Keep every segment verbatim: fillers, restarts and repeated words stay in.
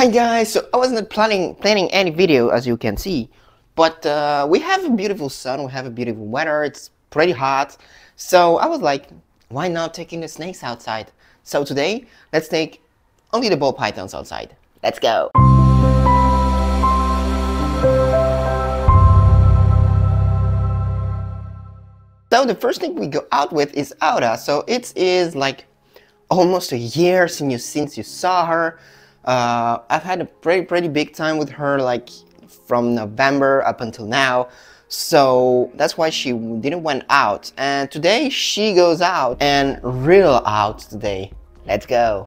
Hi guys, so I was not planning planning any video, as you can see, but uh, we have a beautiful sun, we have a beautiful weather, it's pretty hot, so I was like, why not taking the snakes outside? So today, let's take only the ball pythons outside. Let's go! So the first thing we go out with is Aura, so it is like almost a year since you, since you saw her. Uh, I've had a pretty pretty big time with her, like from November up until now, so that's why she didn't went out, and today she goes out, and real out today. Let's go!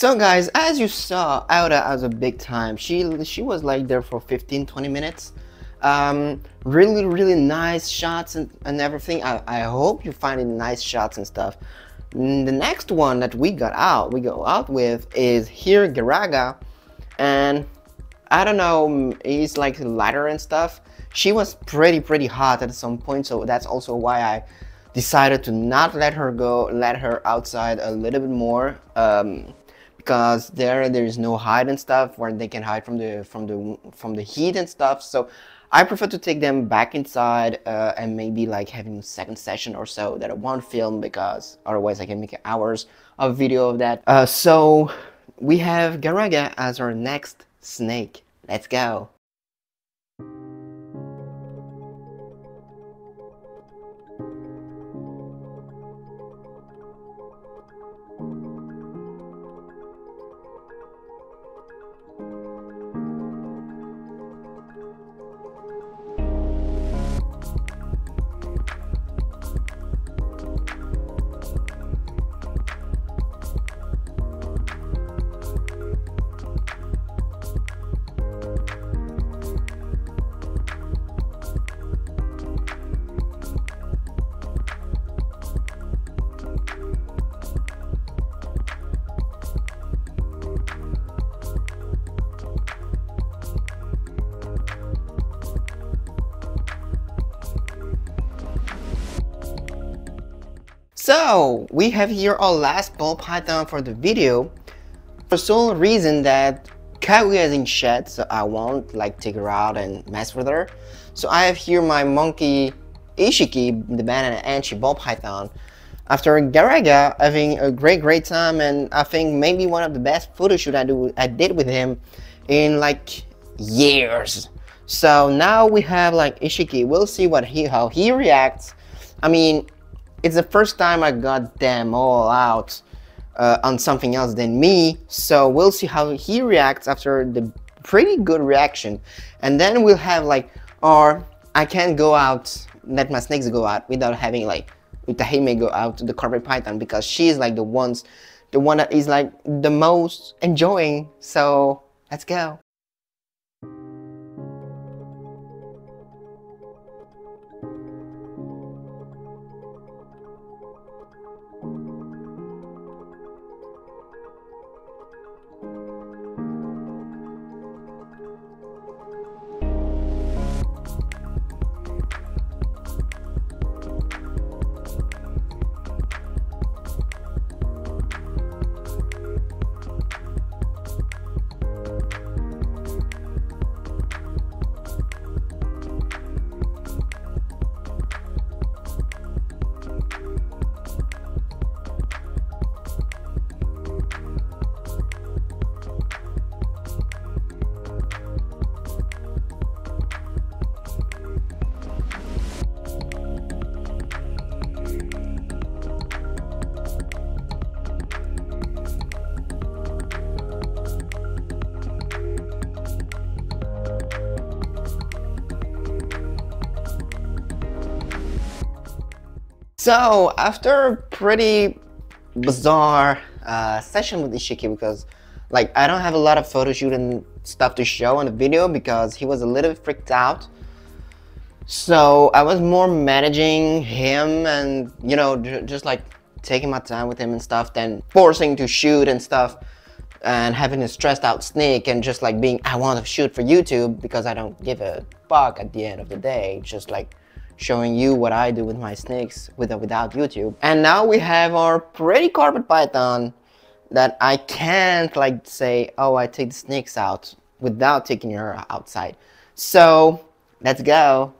So guys, as you saw, Aura has a big time. She she was like there for fifteen to twenty minutes. Um, really, really nice shots and, and everything. I, I hope you find it nice shots and stuff. The next one that we got out, we go out with is here Garaga. And I don't know, it's like lighter and stuff. She was pretty, pretty hot at some point. So that's also why I decided to not let her go, let her outside a little bit more. Um, because there there is no hide and stuff where they can hide from the from the from the heat and stuff, so I prefer to take them back inside uh, and maybe like having a second session or so that I won't film, because otherwise I can make hours of video of that. Uh, so we have Garaga as our next snake. Let's go! So we have here our last ball python for the video, for sole reason that Kaguya is in shed, so I won't like take her out and mess with her. So I have here my monkey Ishiki, the banana anchi ball python. After Garaga, having a great great time, and I think maybe one of the best photo shoot I do I did with him in like years. So now we have like Ishiki. We'll see what he how he reacts. I mean, it's the first time I got them all out uh, on something else than me, so we'll see how he reacts after the pretty good reaction. And then we'll have like, or I can't go out, let my snakes go out without having like Utahime go out to the carpet python, because she's like the ones, the one that is like the most enjoying, so let's go. So after a pretty bizarre uh, session with Ishiki, because like I don't have a lot of photo shoot and stuff to show on the video because he was a little bit freaked out. So I was more managing him and, you know, just like taking my time with him and stuff than forcing to shoot and stuff and having a stressed out snake and just like being, I want to shoot for YouTube because I don't give a fuck at the end of the day. Just like showing you what I do with my snakes with or without YouTube. And now we have our pretty carpet python that I can't like say, oh, I take the snakes out without taking her outside. So let's go.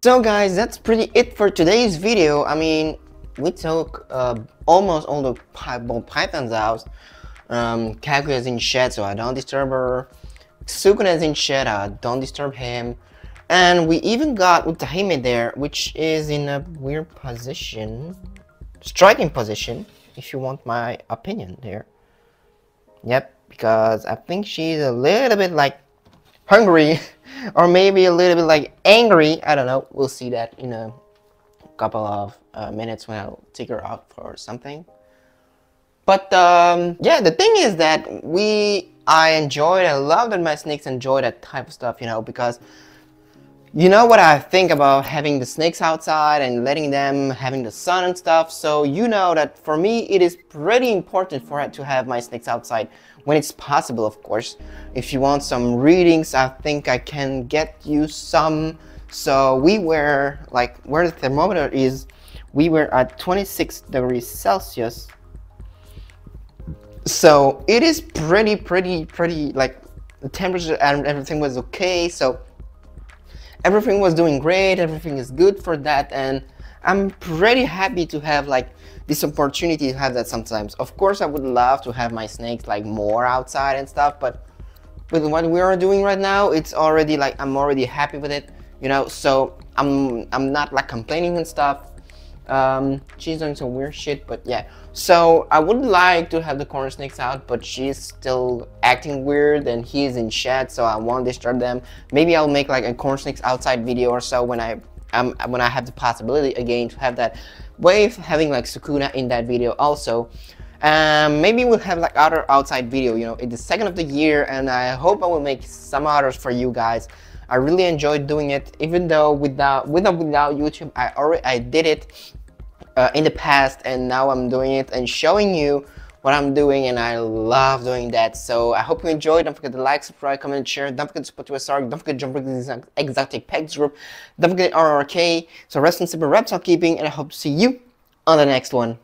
So guys, that's pretty it for today's video. I mean, we took uh, almost all the pythons out. Um, Kaguya is in shed, so I don't disturb her. Sukuna is in shed, I don't disturb him. And we even got Utahime there, which is in a weird position. Striking position, if you want my opinion there. Yep, because I think she's a little bit like hungry. Or maybe a little bit like angry, I don't know, we'll see that in a couple of uh, minutes when I'll take her out for something. But um, yeah, the thing is that we, I enjoyed, I love that my snakes enjoy that type of stuff, you know, because you know what I think about having the snakes outside and letting them having the sun and stuff. So you know that for me it is pretty important for it to have my snakes outside when it's possible, of course. If you want some readings, I think I can get you some. So we were like where the thermometer is, we were at twenty-six degrees Celsius. So it is pretty pretty pretty like the temperature and everything was okay. So everything was doing great, everything is good for that, and I'm pretty happy to have like this opportunity to have that sometimes. Of course I would love to have my snakes like more outside and stuff, but with what we are doing right now, it's already like I'm already happy with it, you know, so I'm I'm not like complaining and stuff. Um, she's doing some weird shit, but yeah. So I would like to have the corner snakes out, but she's still acting weird and he's in shed, so I won't disturb them. Maybe I'll make like a corner snakes outside video or so when I um, when I have the possibility again to have that wave, having like Sukuna in that video also. Um, maybe we'll have like other outside video, you know, it's the second of the year and I hope I will make some others for you guys. I really enjoyed doing it, even though without with or without YouTube, I already I did it uh, in the past, and now I'm doing it and showing you what I'm doing, and I love doing that. So I hope you enjoyed. Don't forget to like, subscribe, comment, share. Don't forget to support U S A R K. Don't forget to jump into this exotic pets group. Don't forget R R K. So rest in simple reptile keeping, and I hope to see you on the next one.